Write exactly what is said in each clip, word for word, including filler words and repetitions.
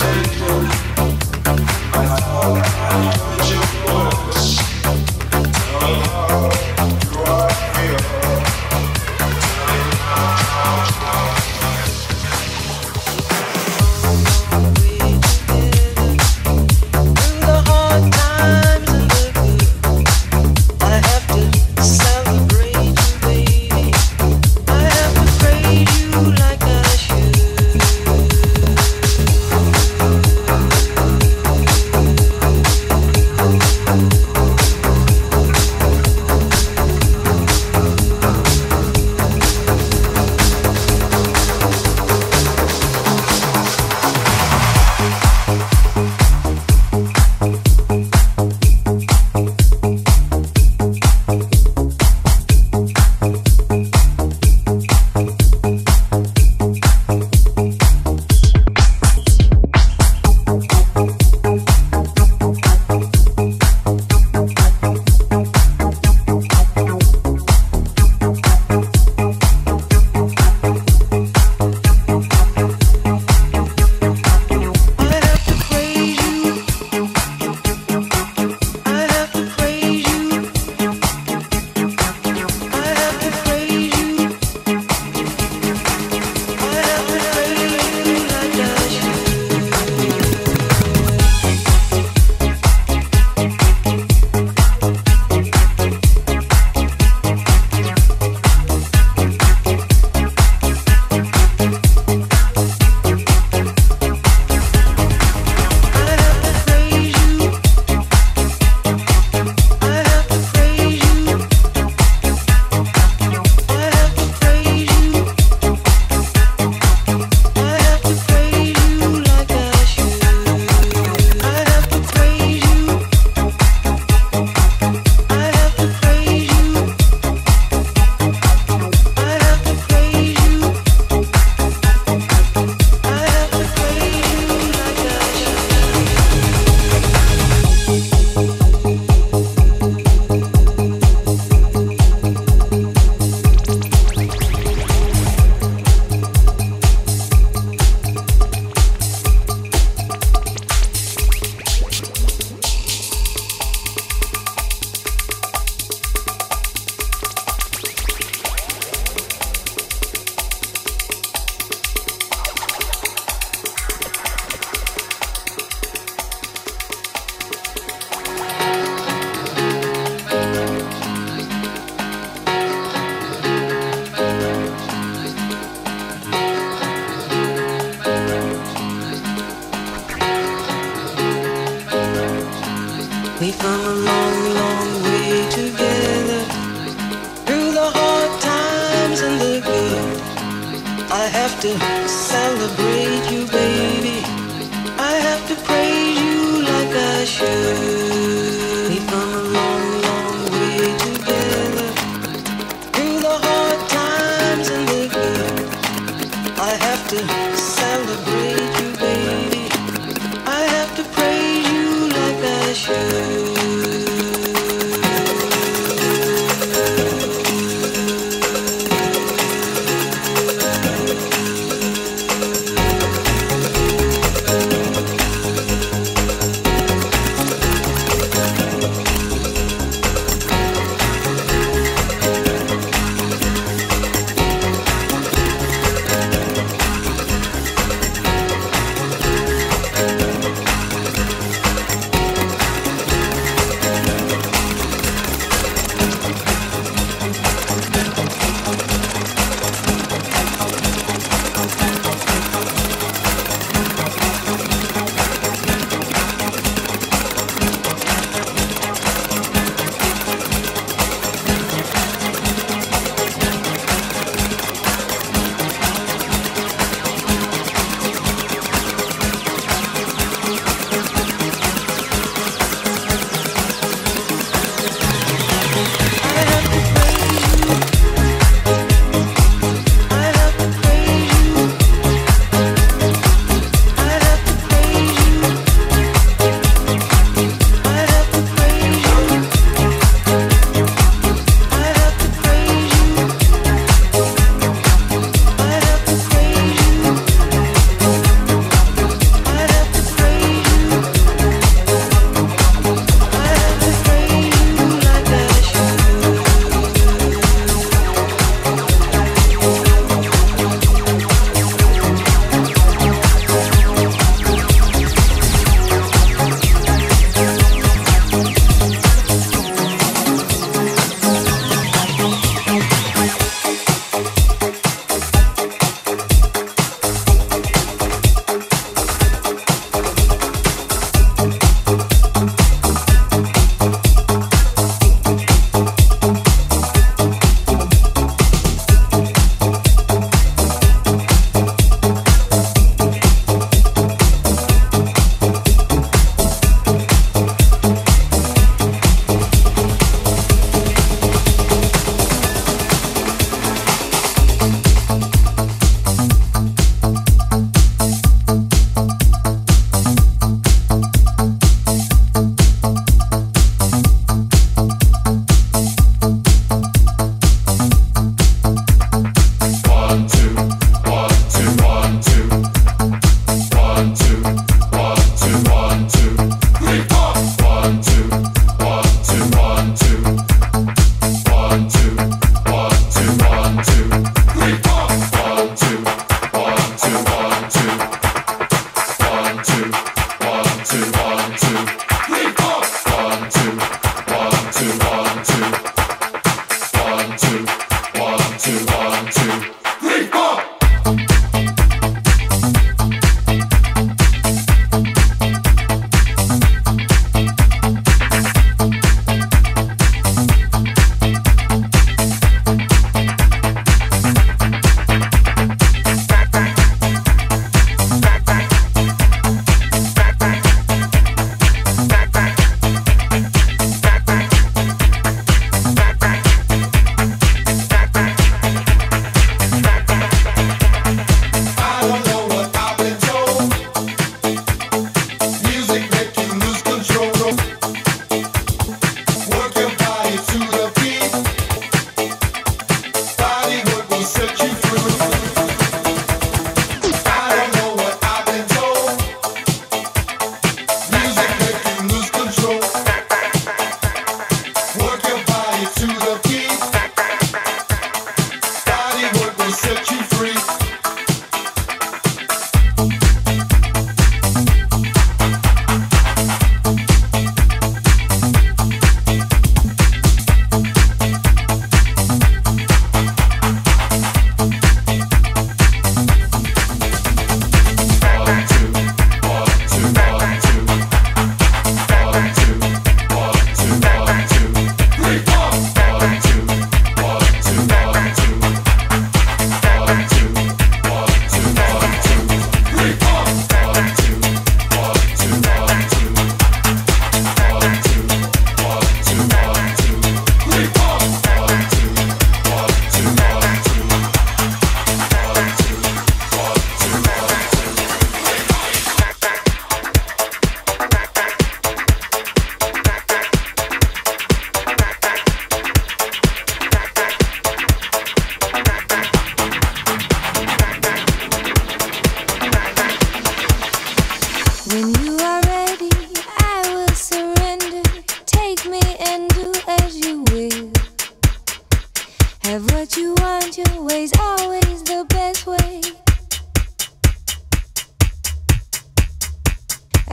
Mistake. We come a long, long way together, through the hard times and the good. I have to celebrate you, baby. I have to praise you like I should. We come a long, long way together, through the hard times and the good. I have to celebrate you, baby. I have to praise you like I should.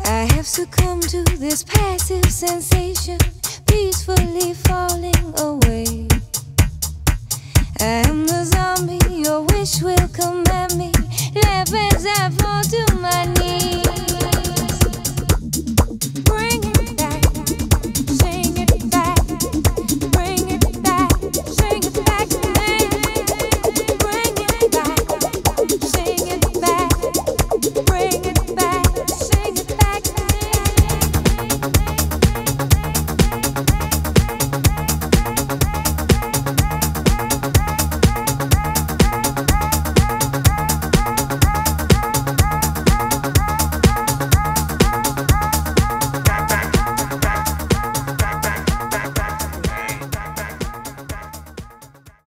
I have succumbed to this passive sensation, peacefully falling away. I am the zombie your wish will command me. Live as I've